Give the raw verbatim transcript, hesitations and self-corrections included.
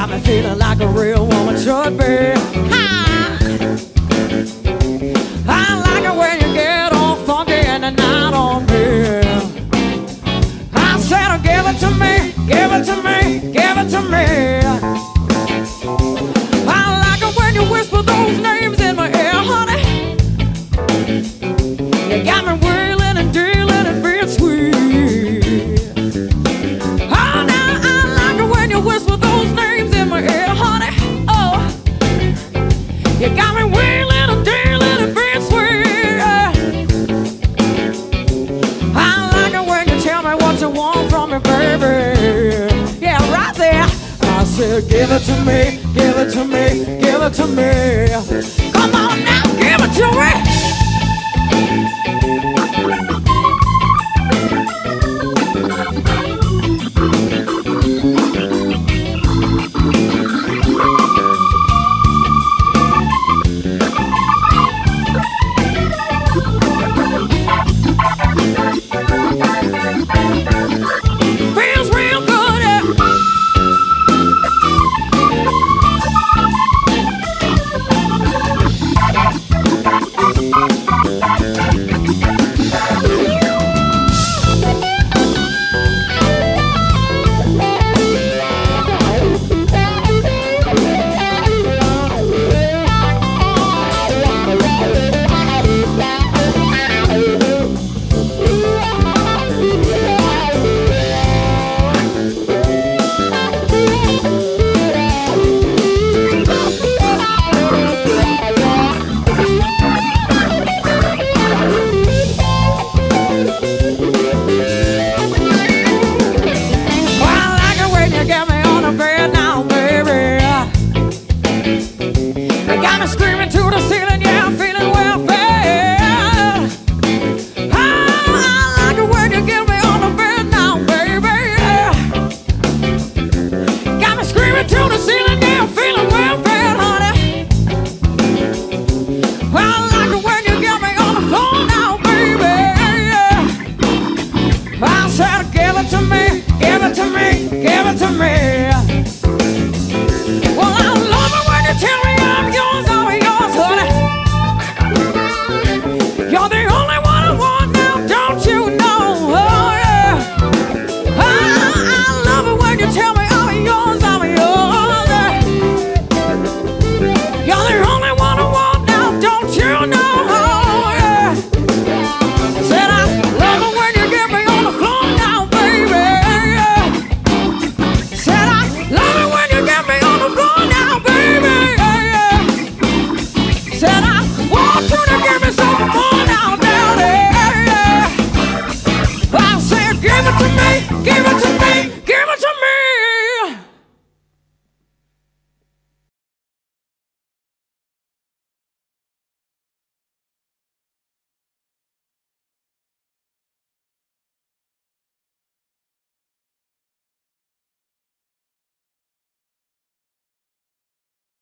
got me feeling like a real woman should be. Ha! I like it when you get all funky and you're not on me. I said, oh, give it to me, give it to me, give it to me. I like it when you whisper those names in my ear, honey. You got me wheeling and dealing and being sweet. Oh, now I like it when you whisper those names in my ear, honey. Oh, you got me wheeling and dealing and being sweet. I like it when you tell me what you want from me, baby. Yeah, right there. I said, give it to me, give it to me, give it to me. Come on now, give it to me. Said I want you to give me